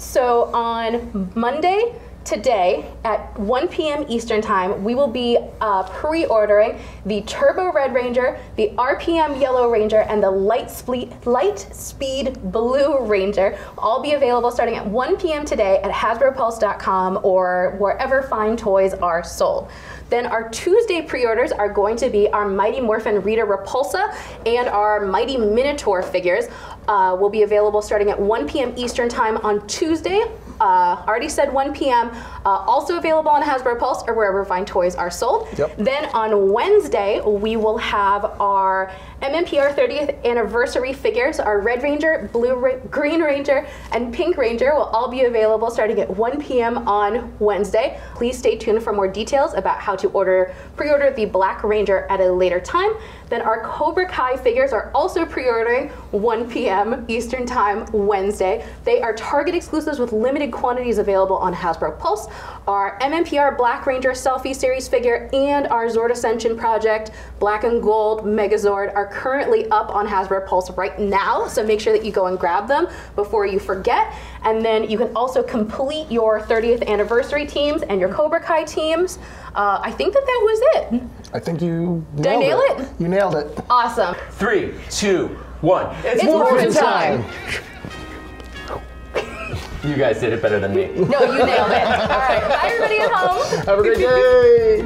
So on Monday, today, at 1 p.m. Eastern Time, we will be pre-ordering the Turbo Red Ranger, the RPM Yellow Ranger, and the Lightspeed Blue Ranger. All be available starting at 1 p.m. today at HasbroPulse.com or wherever fine toys are sold. Then our Tuesday pre-orders are going to be our Mighty Morphin Rita Repulsa and our Mighty Minotaur figures. Will be available starting at 1 p.m. Eastern Time on Tuesday. Already said 1 p.m. Also available on Hasbro Pulse or wherever fine toys are sold. Yep. Then on Wednesday, we will have our MMPR 30th anniversary figures. Our Red Ranger, Green Ranger, and Pink Ranger will all be available starting at 1 p.m. on Wednesday. Please stay tuned for more details about how to pre-order the Black Ranger at a later time. Then our Cobra Kai figures are also pre-ordering 1 p.m. Eastern Time Wednesday. They are Target exclusives with limited quantities available on Hasbro Pulse. Our MMPR Black Ranger Selfie Series figure and our Zord Ascension Project Black and Gold Megazord are currently up on Hasbro Pulse right now, so make sure that you go and grab them before you forget. And then you can also complete your 30th anniversary teams and your Cobra Kai teams. I think that was it. I think you nailed it. Did I nail it? You nailed it. Awesome. 3, 2, 1. It's Morphin time. You guys did it better than me. No, you nailed it. All right. Bye, everybody at home. Have a great day.